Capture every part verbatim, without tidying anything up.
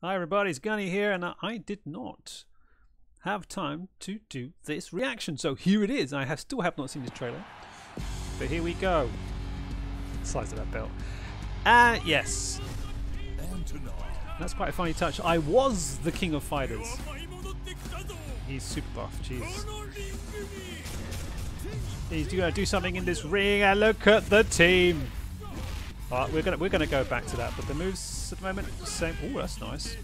Hi everybody, it's Gunny here, and I did not have time to do this reaction, so here it is. I have still have not seen this trailer, but here we go. Size of that belt. Ah, uh, yes. That's quite a funny touch. I was the King of Fighters. He's super buff, jeez. He's gonna do something in this ring, and look at the team. Uh, we're gonna we're gonna go back to that, but the moves at the moment same. Oh, that's nice.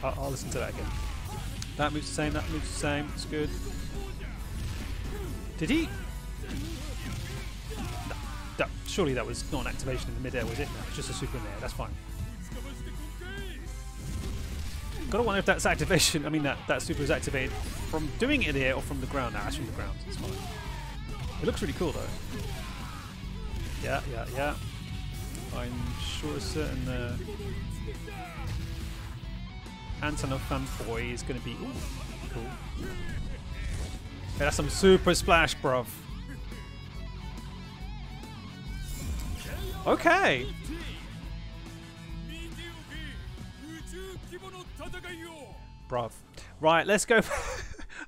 Uh, I'll listen to that again. That moves the same. That moves the same. It's good. Did he? No, that, surely that was not an activation in the mid-air, was it? No, it's just a super in the air. That's fine. Gotta wonder if that's activation. I mean, that that super is activated from doing it here or from the ground. No, that's from the ground. It's fine. It looks really cool though. Yeah, yeah, yeah. I'm sure a certain uh, Antonov fanboy is going to be ooh, cool. Yeah, that's some super splash, bruv. Okay. Bruv. Right, let's go.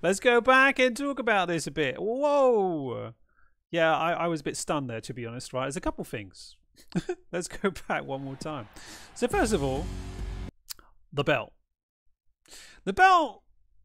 Let's go back and talk about this a bit. Whoa! Yeah, I, I was a bit stunned there, to be honest, right? There's a couple things. Let's go back one more time. So first of all, the belt. The belt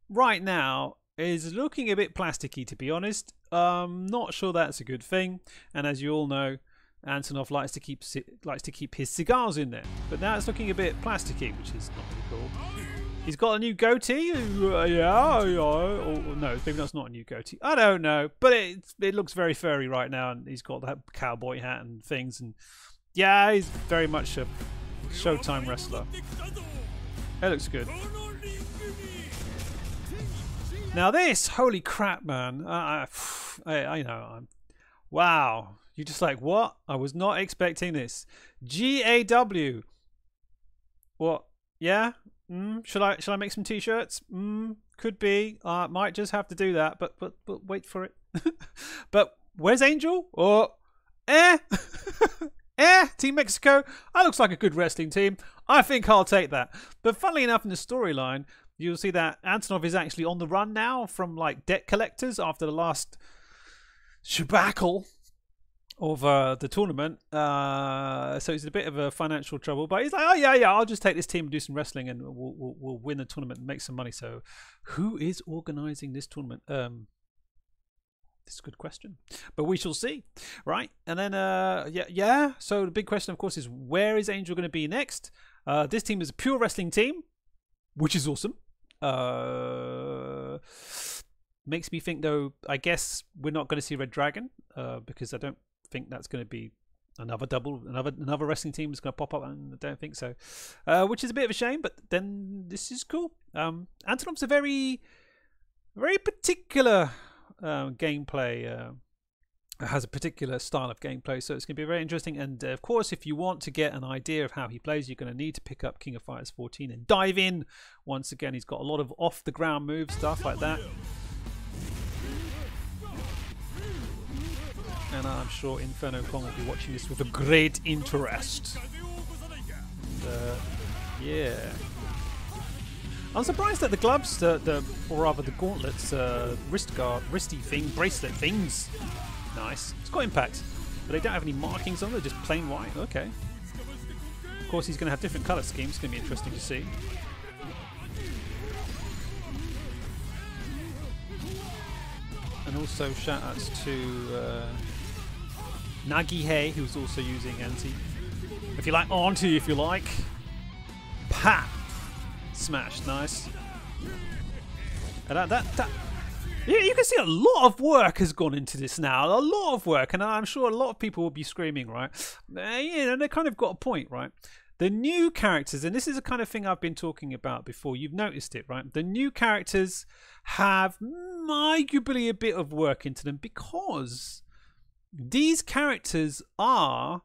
right now is looking a bit plasticky, to be honest. Um, not sure that's a good thing. And as you all know, Antonov likes to keep likes to keep his cigars in there. But now it's looking a bit plasticky, which is not really cool. He's got a new goatee? Uh, yeah, yeah. Or, or no, maybe that's not a new goatee. I don't know, but it it looks very furry right now, and he's got that cowboy hat and things, and yeah, he's very much a Showtime wrestler. That looks good. Now this, holy crap, man! I, I, I know, I'm. Wow, you're just like what? I was not expecting this. G A W. What? Yeah. Mm, should I should I make some t-shirts? Mm, could be. I uh, might just have to do that, but but but wait for it. But where's Angel? Or eh? eh? Team Mexico? That looks like a good wrestling team. I think I'll take that. But funnily enough, in the storyline, you'll see that Antonov is actually on the run now from like debt collectors after the last shebacle of uh, the tournament, uh, so he's in a bit of a financial trouble, but he's like, oh yeah, yeah, I'll just take this team and do some wrestling, and we'll, we'll, we'll win the tournament and make some money. So who is organising this tournament? Um, this is a good question, but we shall see, right? And then, uh, yeah, yeah. So the big question, of course, is where is Angel going to be next? Uh, this team is a pure wrestling team, which is awesome. Uh... Makes me think, though, I guess we're not going to see Red Dragon, uh, because I don't think that's going to be another double, another another wrestling team is going to pop up, and I don't think so, uh, which is a bit of a shame. But then this is cool. Um, Antonov's a very, very particular uh, gameplay. Uh, has a particular style of gameplay, so it's going to be very interesting. And uh, of course, if you want to get an idea of how he plays, you're going to need to pick up King of Fighters fourteen and dive in. Once again, he's got a lot of off the ground moves, stuff like that. And I'm sure Inferno Kong will be watching this with a great interest. And, uh, yeah. I'm surprised that the gloves, the, the or rather the gauntlets, uh, wrist guard, wristy thing, bracelet things. Nice. It's got impact. But they don't have any markings on them, they're just plain white. Okay. Of course, he's going to have different colour schemes. It's going to be interesting to see. And also shout outs to uh, Nagihei, who's also using Auntie. If you like, Auntie, if you like. Pa! Smash, nice. And that, that, that. You, you can see a lot of work has gone into this now. A lot of work, and I'm sure a lot of people will be screaming, right? Uh, you know, they kind of got a point, right? The new characters, and this is the kind of thing I've been talking about before, you've noticed it, right? The new characters have arguably a bit of work into them because these characters are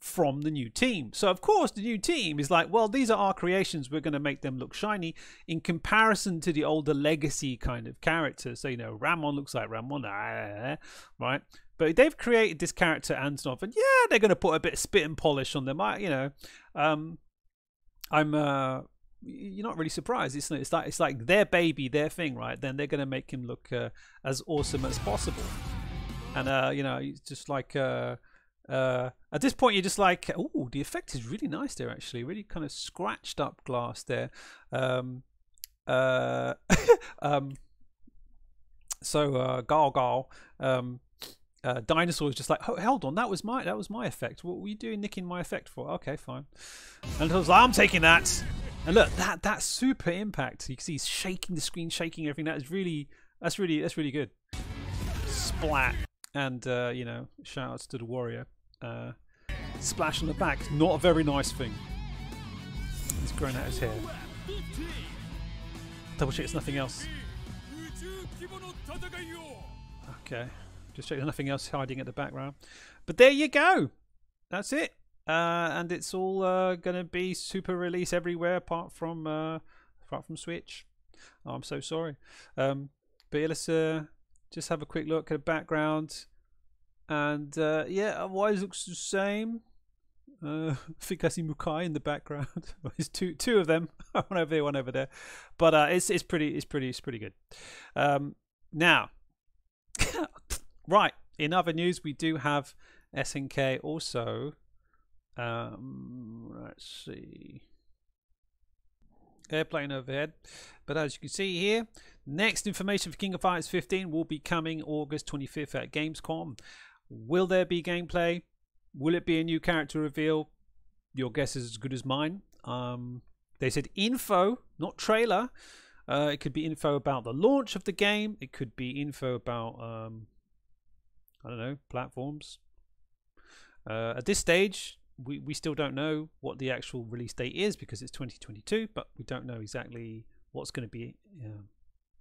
from the new team. So, of course, the new team is like, well, these are our creations. We're going to make them look shiny in comparison to the older legacy kind of characters. So, you know, Ramon looks like Ramon, right? But they've created this character Antonov, and yeah, they're going to put a bit of spit and polish on them. I, you know, um, I'm uh, you're not really surprised, isn't it? It's like it's like their baby, their thing, right? Then they're going to make him look uh, as awesome as possible. And uh, you know, it's just like uh, uh, at this point, you're just like, oh, the effect is really nice there. Actually, really kind of scratched up glass there. Um, uh, um, so uh, gal gal. Um, Uh, dinosaur is just like, oh, hold on, that was my that was my effect. What were you doing nicking my effect for? Okay, fine. And I was like, I'm taking that. And look, that that super impact. You can see he's shaking the screen, shaking everything. That is really that's really that's really good. Splat. And uh, you know, shout outs to the warrior. Uh, splash on the back. Not a very nice thing. He's grown out his hair. Double check it's nothing else. Okay. Just check there's nothing else hiding at the background. But there you go. That's it. Uh, and it's all uh, going to be super release everywhere apart from uh, apart from Switch. Oh, I'm so sorry. Um, but yeah, let's uh, just have a quick look at the background. And uh, yeah, otherwise it looks the same. Uh, I think I see Mukai in the background. There's two two of them. One over here, one over there. But uh, it's it's pretty it's pretty it's pretty good. Um, now. Right, in other news, we do have S N K also. Um, let's see. Airplane overhead. But as you can see here, next information for King of Fighters fifteen will be coming August twenty-fifth at gamescom. Will there be gameplay? Will it be a new character reveal? Your guess is as good as mine. Um, they said info, not trailer. Uh, it could be info about the launch of the game. It could be info about... Um, I don't know, platforms. Uh, at this stage, we, we still don't know what the actual release date is because it's twenty twenty-two, but we don't know exactly what's going to be, um,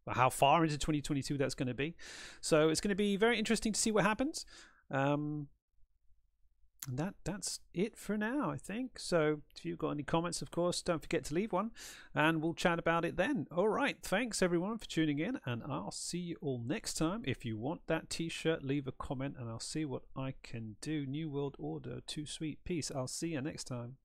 or how far into twenty twenty-two that's going to be. So it's going to be very interesting to see what happens. Um, and that, that's it for now, I think. So if you've got any comments, of course, don't forget to leave one and we'll chat about it then. All right. Thanks everyone for tuning in and I'll see you all next time. If you want that t-shirt, leave a comment and I'll see what I can do. New World Order, too sweet. Peace. I'll see you next time.